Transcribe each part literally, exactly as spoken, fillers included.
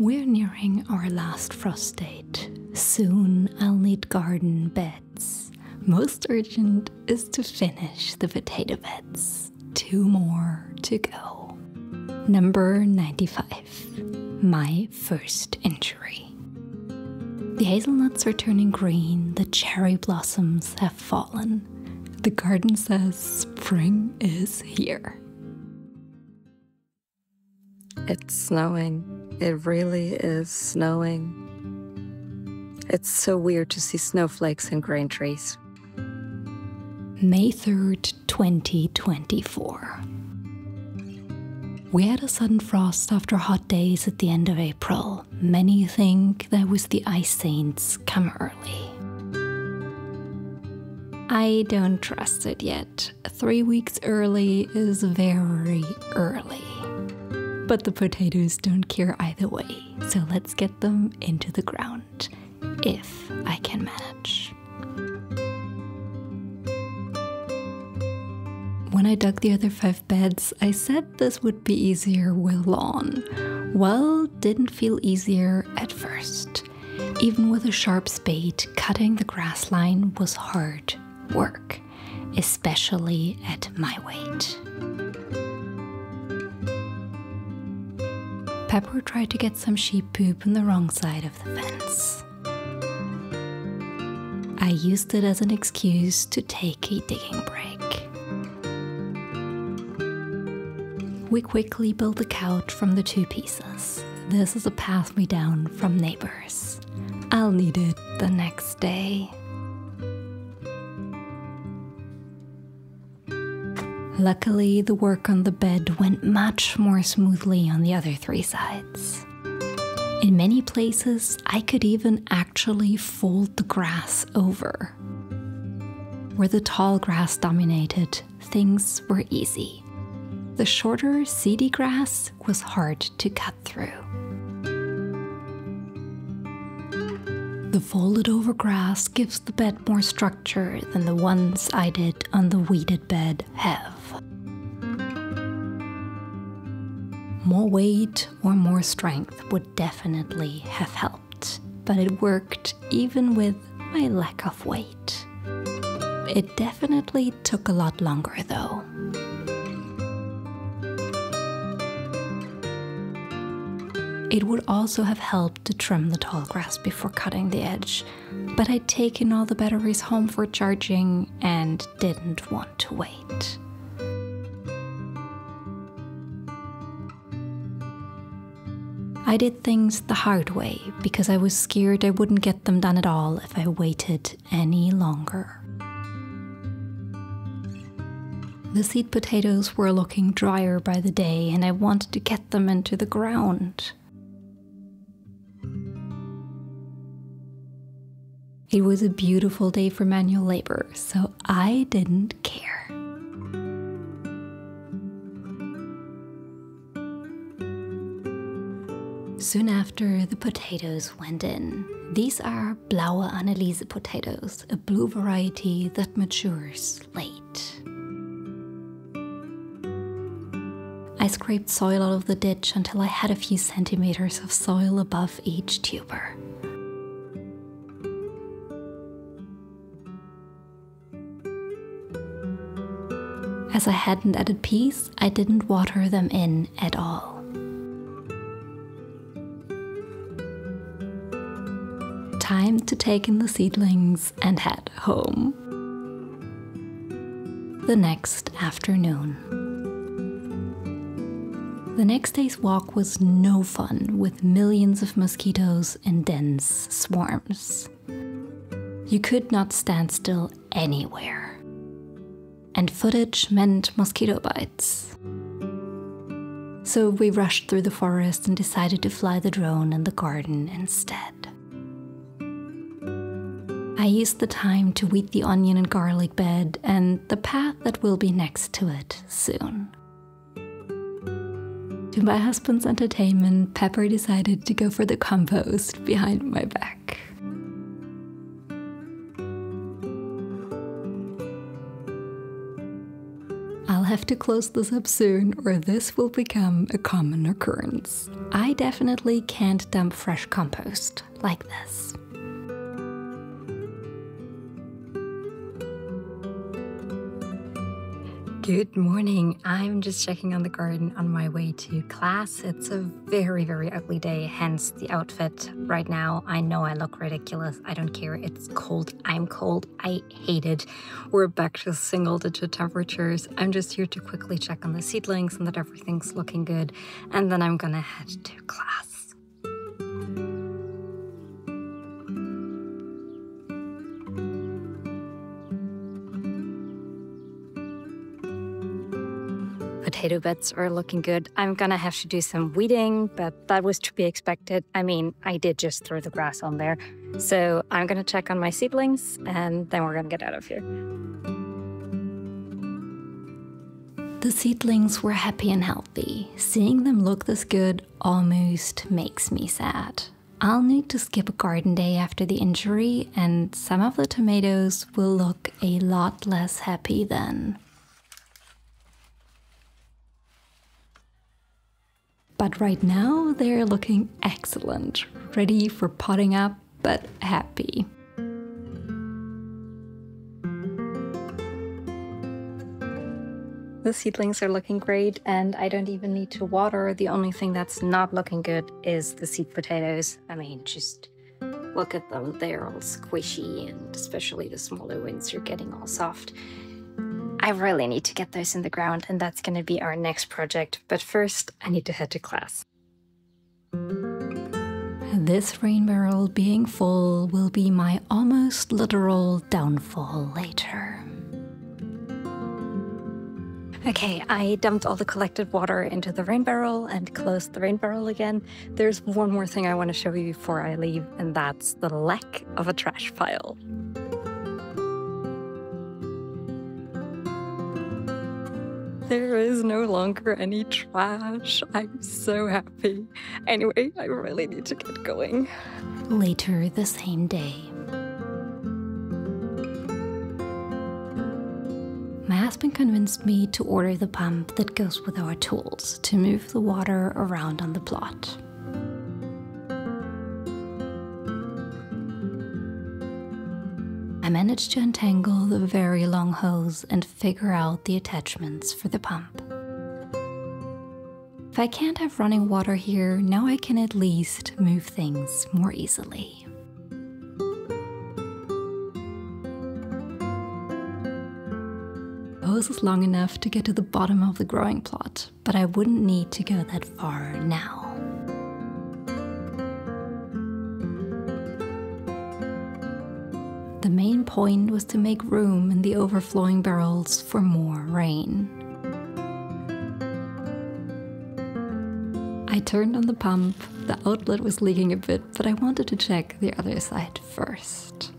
We're nearing our last frost date. Soon I'll need garden beds. Most urgent is to finish the potato beds. Two more to go. Number ninety-five. My first injury. The hazelnuts are turning green, the cherry blossoms have fallen. The garden says spring is here. It's snowing. It really is snowing. It's so weird to see snowflakes and green trees. May third, twenty twenty-four. We had a sudden frost after hot days at the end of April. Many think that was the ice saints come early. I don't trust it yet. Three weeks early is very early. But the potatoes don't care either way, so let's get them into the ground, if I can manage. When I dug the other five beds, I said this would be easier with lawn. Well, didn't feel easier at first. Even with a sharp spade, cutting the grass line was hard work, especially at my weight. Pepper tried to get some sheep poop on the wrong side of the fence. I used it as an excuse to take a digging break. We quickly built a couch from the two pieces. This is a pass-me-down from neighbors. I'll need it the next day. Luckily, the work on the bed went much more smoothly on the other three sides. In many places, I could even actually fold the grass over. Where the tall grass dominated, things were easy. The shorter, seedy grass was hard to cut through. The folded-over grass gives the bed more structure than the ones I did on the weeded bed have. More weight or more strength would definitely have helped, but it worked even with my lack of weight. It definitely took a lot longer, though. It would also have helped to trim the tall grass before cutting the edge, but I'd taken all the batteries home for charging and didn't want to wait. I did things the hard way because I was scared I wouldn't get them done at all if I waited any longer. The seed potatoes were looking drier by the day and I wanted to get them into the ground. It was a beautiful day for manual labor, so I didn't care. Soon after, the potatoes went in. These are Blaue Anneliese potatoes, a blue variety that matures late. I scraped soil out of the ditch until I had a few centimeters of soil above each tuber. As I hadn't added peas, I didn't water them in at all. Time to take in the seedlings and head home. The next afternoon. The next day's walk was no fun, with millions of mosquitoes and dense swarms. You could not stand still anywhere. And footage meant mosquito bites. So we rushed through the forest and decided to fly the drone in the garden instead. I used the time to weed the onion and garlic bed and the path that will be next to it soon. To my husband's entertainment, Pepper decided to go for the compost behind my back. I'll have have to close this up soon or this will become a common occurrence. I definitely can't dump fresh compost like this. Good morning. I'm just checking on the garden on my way to class. It's a very, very ugly day, hence the outfit right now. I know I look ridiculous. I don't care. It's cold. I'm cold. I hate it. We're back to single digit temperatures. I'm just here to quickly check on the seedlings and that everything's looking good. And then I'm gonna head to class. Potato beds are looking good. I'm gonna have to do some weeding, but that was to be expected. I mean, I did just throw the grass on there. So I'm gonna check on my seedlings and then we're gonna get out of here. The seedlings were happy and healthy. Seeing them look this good almost makes me sad. I'll need to skip a garden day after the injury, and some of the tomatoes will look a lot less happy then. But right now, they're looking excellent, ready for potting up, but happy. The seedlings are looking great, and I don't even need to water. The only thing that's not looking good is the seed potatoes. I mean, just look at them. They're all squishy, and especially the smaller ones are getting all soft. I really need to get those in the ground, and that's going to be our next project. But first, I need to head to class. This rain barrel being full will be my almost literal downfall later. Okay, I dumped all the collected water into the rain barrel and closed the rain barrel again. There's one more thing I want to show you before I leave, and that's the lack of a trash pile. There is no longer any trash. I'm so happy. Anyway, I really need to get going. Later the same day. My husband convinced me to order the pump that goes with our tools to move the water around on the plot. I managed to untangle the very long hose and figure out the attachments for the pump. If I can't have running water here, now I can at least move things more easily. The hose is long enough to get to the bottom of the growing plot, but I wouldn't need to go that far now. The main point was to make room in the overflowing barrels for more rain. I turned on the pump. The outlet was leaking a bit, but I wanted to check the other side first.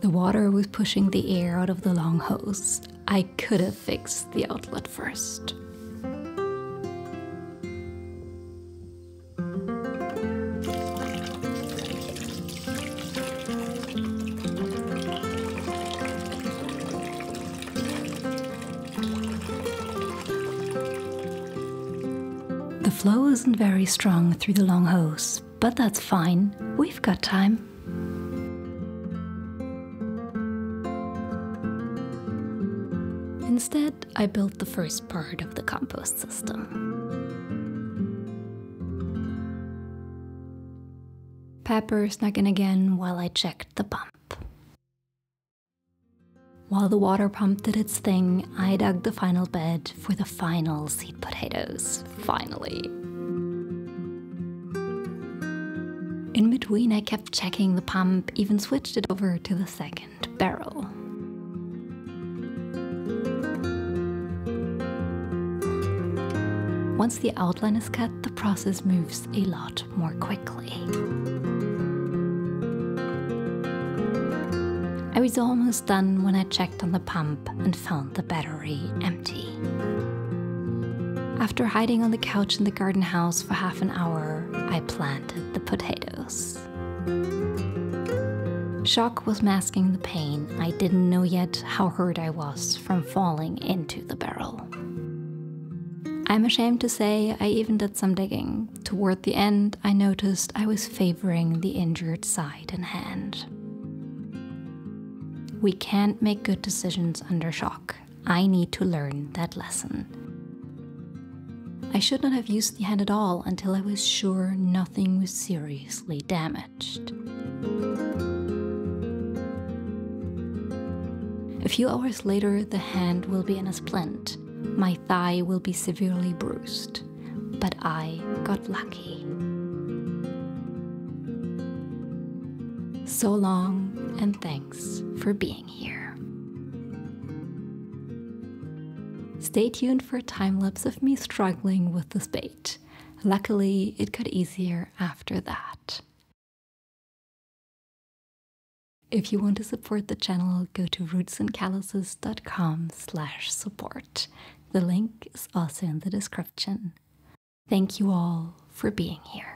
The water was pushing the air out of the long hose. I could have fixed the outlet first. The flow isn't very strong through the long hose, but that's fine. We've got time. Instead, I built the first part of the compost system. Pepper snuck in again while I checked the pump. While the water pump did its thing, I dug the final bed for the final seed potatoes, finally. In between, I kept checking the pump, even switched it over to the second barrel. Once the outline is cut, the process moves a lot more quickly. I was almost done when I checked on the pump and found the battery empty. After hiding on the couch in the garden house for half an hour, I planted the potatoes. Shock was masking the pain. I didn't know yet how hurt I was from falling into the barrel. I'm ashamed to say I even did some digging. Toward the end, I noticed I was favoring the injured side and hand. We can't make good decisions under shock. I need to learn that lesson. I should not have used the hand at all until I was sure nothing was seriously damaged. A few hours later, the hand will be in a splint. My thigh will be severely bruised. But I got lucky. So long, and thanks for being here. Stay tuned for a time-lapse of me struggling with the spade. Luckily, it got easier after that. If you want to support the channel, go to roots and calluses dot com slash support. The link is also in the description. Thank you all for being here.